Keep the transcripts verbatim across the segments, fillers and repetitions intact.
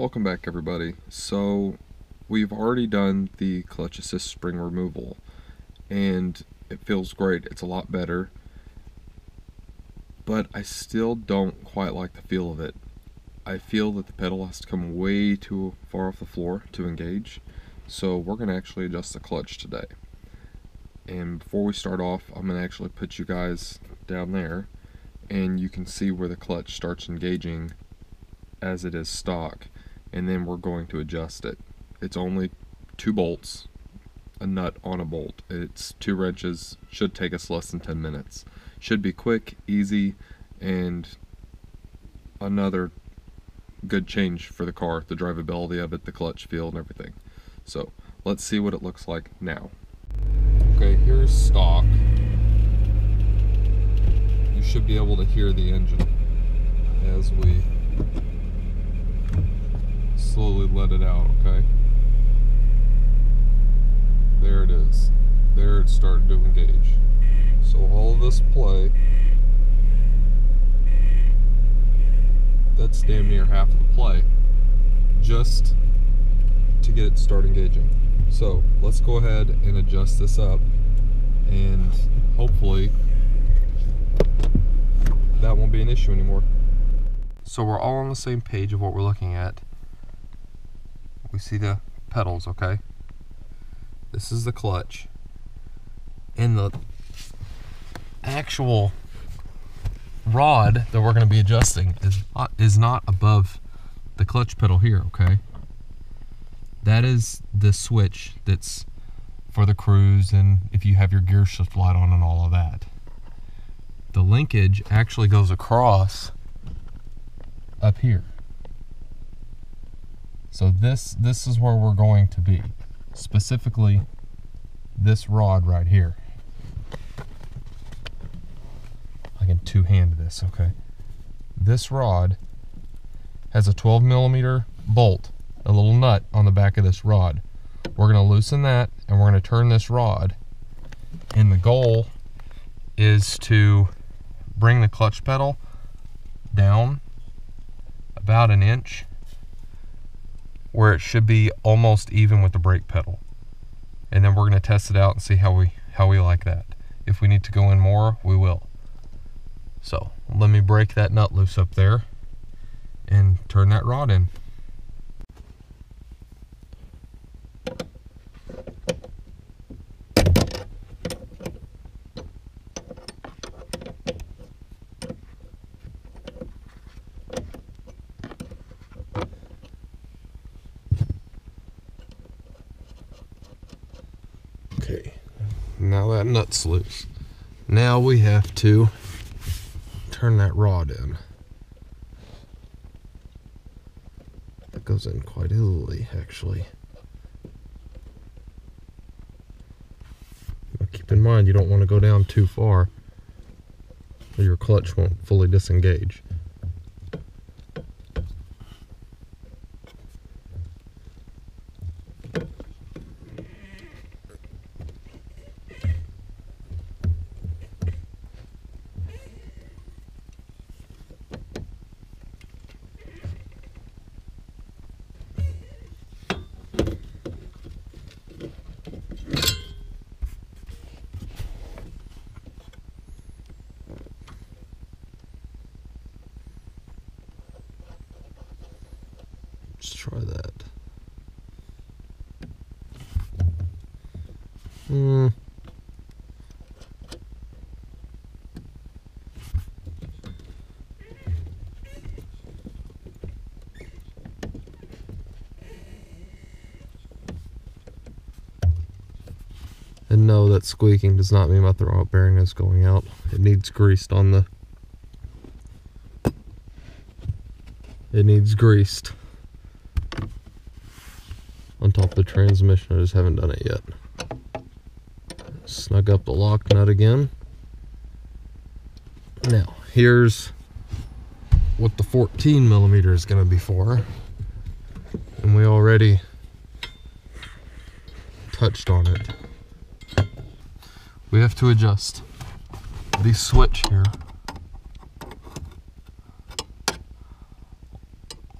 Welcome back, everybody. So we've already done the clutch assist spring removal and it feels great. It's a lot better, but I still don't quite like the feel of it. I feel that the pedal has to come way too far off the floor to engage, so we're going to actually adjust the clutch today. And before we start off, I'm going to actually put you guys down there and you can see where the clutch starts engaging as it is stock. And then we're going to adjust it. It's only two bolts, a nut on a bolt. It's two wrenches, should take us less than ten minutes. Should be quick, easy, and another good change for the car, the drivability of it, the clutch feel and everything. So let's see what it looks like now. Okay, here's stock. You should be able to hear the engine as we slowly let it out, okay? There it is. There it's starting to engage. So all this play, that's damn near half of the play, just to get it to start engaging. So let's go ahead and adjust this up, and hopefully that won't be an issue anymore. So we're all on the same page of what we're looking at. We see the pedals, okay? This is the clutch. And the actual rod that we're going to be adjusting is not, is not above the clutch pedal here, okay? That is the switch that's for the cruise and if you have your gear shift light on and all of that. The linkage actually goes across up here. So this this is where we're going to be, specifically this rod right here. I can two-hand this, okay? This rod has a twelve millimeter bolt, a little nut on the back of this rod. We're gonna loosen that and we're gonna turn this rod, and the goal is to bring the clutch pedal down about an inch where it should be almost even with the brake pedal. And then we're gonna test it out and see how we how we like that. If we need to go in more, we will. So let me break that nut loose up there and turn that rod in. Now that nut's loose. Now we have to turn that rod in. That goes in quite easily, actually. But keep in mind, you don't want to go down too far or your clutch won't fully disengage. Let's try that. Hmm. And no, that squeaking does not mean my throttle bearing is going out. It needs greased on the... It needs greased. On top of the transmission, I just haven't done it yet. Snug up the lock nut again. Now, here's what the fourteen millimeter is going to be for. And we already touched on it. We have to adjust the switch here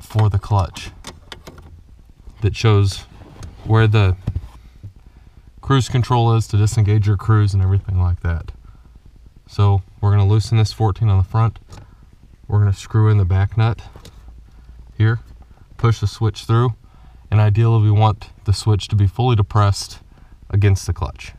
for the clutch. that shows where the cruise control is to disengage your cruise and everything like that. So we're going to loosen this fourteen on the front. We're going to screw in the back nut here, push the switch through, and ideally we want the switch to be fully depressed against the clutch.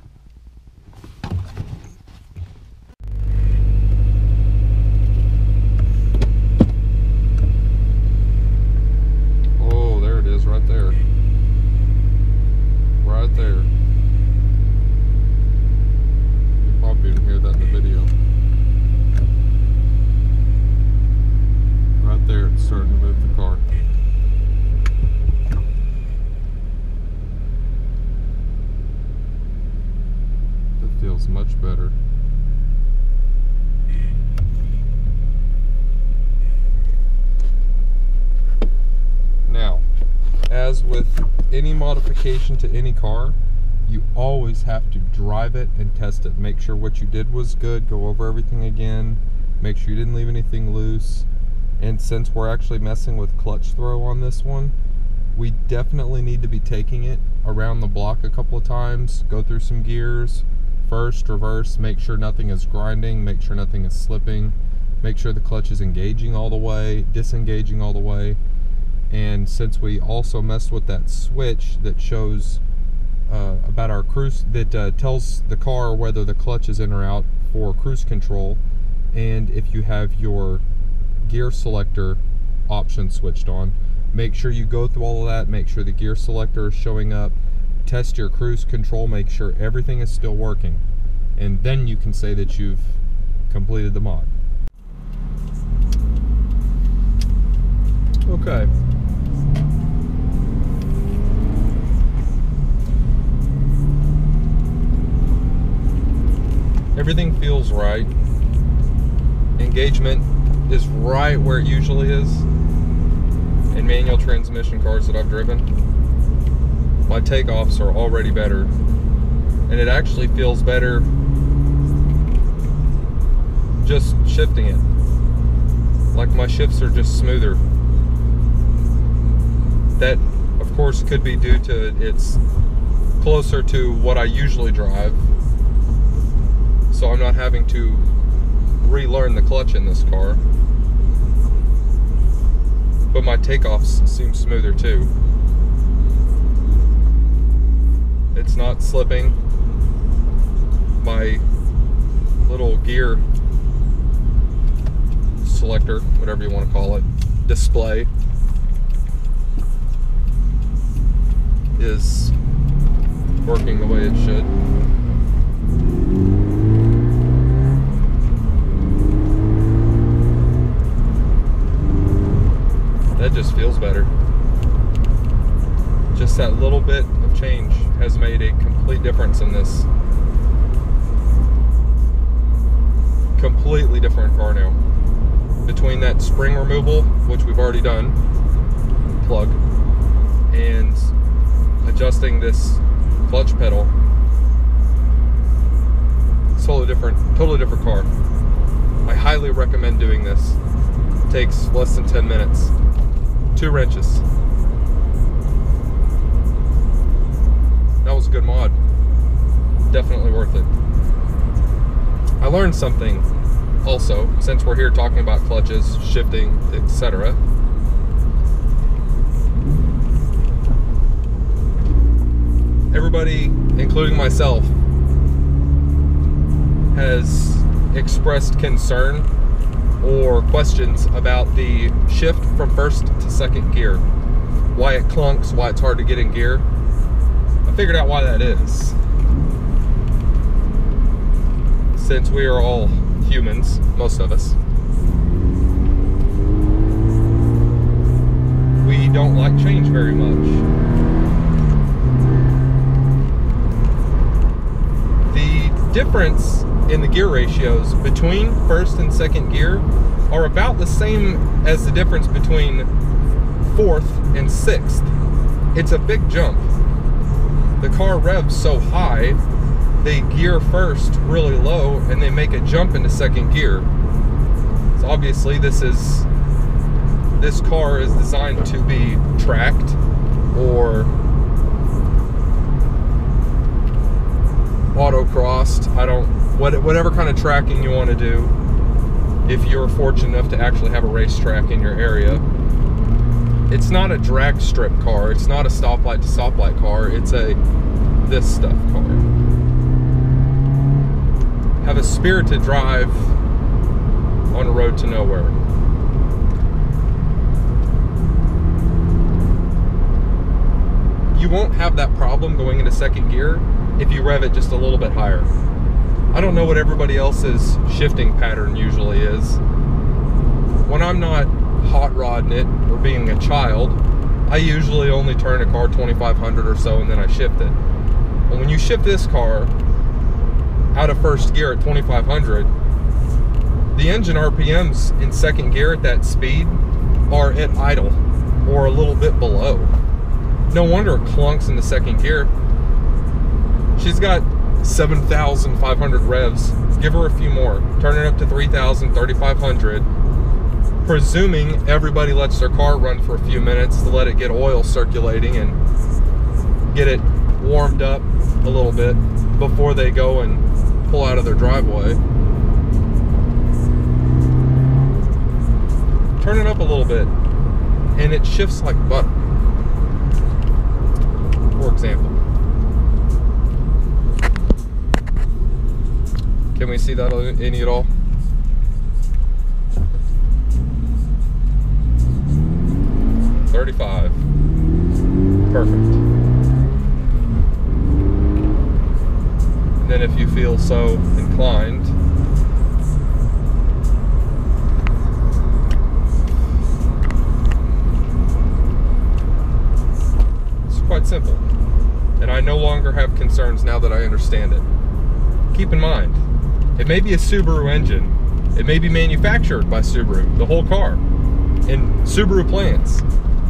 Any modification to any car, you always have to drive it and test it. Make sure what you did was good. Go over everything again. Make sure you didn't leave anything loose. And since we're actually messing with clutch throw on this one, we definitely need to be taking it around the block a couple of times. Go through some gears. First, reverse. Make sure nothing is grinding. Make sure nothing is slipping. Make sure the clutch is engaging all the way, disengaging all the way. And since we also messed with that switch that shows uh, about our cruise, that uh, tells the car whether the clutch is in or out for cruise control, and if you have your gear selector option switched on, make sure you go through all of that, make sure the gear selector is showing up, test your cruise control, make sure everything is still working, and then you can say that you've completed the mod. Okay. Everything feels right. Engagement is right where it usually is in manual transmission cars that I've driven. My takeoffs are already better, and it actually feels better just shifting it. Like my shifts are just smoother. That, of course, could be due to it. It's closer to what I usually drive. So I'm not having to relearn the clutch in this car. But my takeoffs seem smoother too. It's not slipping. My little gear selector, whatever you want to call it, display is working the way it should. That just feels better. Just that little bit of change has made a complete difference in this. Completely different car now. Between that spring removal, which we've already done, plug, and adjusting this clutch pedal, it's totally different, totally different car. I highly recommend doing this. It takes less than ten minutes. Two wrenches. That was a good mod. Definitely worth it. I learned something also, since we're here talking about clutches, shifting, et cetera. Everybody, including myself, has expressed concern or questions about the shift from first to second gear. Why it clunks, why it's hard to get in gear. I figured out why that is. Since we are all humans, most of us, we don't like change very much. The difference in the gear ratios between first and second gear are about the same as the difference between fourth and sixth. It's a big jump. The car revs so high, they gear first really low and they make a jump into second gear. So obviously this is this car is designed to be tracked or autocrossed. I don't, what, whatever kind of tracking you want to do, if you're fortunate enough to actually have a racetrack in your area. It's not a drag strip car. It's not a stoplight to stoplight car. It's a this stuff car. Have a spirited drive on a road to nowhere. You won't have that problem going into second gear if you rev it just a little bit higher. I don't know what everybody else's shifting pattern usually is. When I'm not hot rodding it or being a child, I usually only turn a car twenty-five hundred or so and then I shift it. And when you shift this car out of first gear at twenty-five hundred, the engine R P Ms in second gear at that speed are at idle or a little bit below. No wonder it clunks into second gear. She's got seven thousand five hundred revs. Give her a few more. Turn it up to three thousand, thirty-five hundred. Presuming everybody lets their car run for a few minutes to let it get oil circulating and get it warmed up a little bit before they go and pull out of their driveway. Turn it up a little bit and it shifts like butter, for example. Can we see that any at all? thirty-five. Perfect. And then if you feel so inclined, it's quite simple. And I no longer have concerns now that I understand it. Keep in mind, it may be a Subaru engine. It may be manufactured by Subaru, the whole car, in Subaru plants.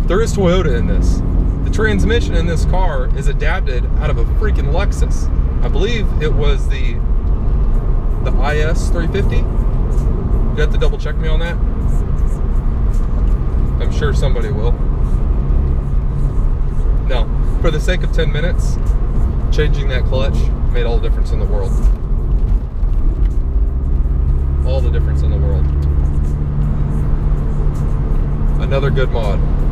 There is Toyota in this. The transmission in this car is adapted out of a freaking Lexus. I believe it was the the I S three fifty. You have to double check me on that. I'm sure somebody will. No, for the sake of ten minutes, changing that clutch made all the difference in the world. All the difference in the world. Another good mod.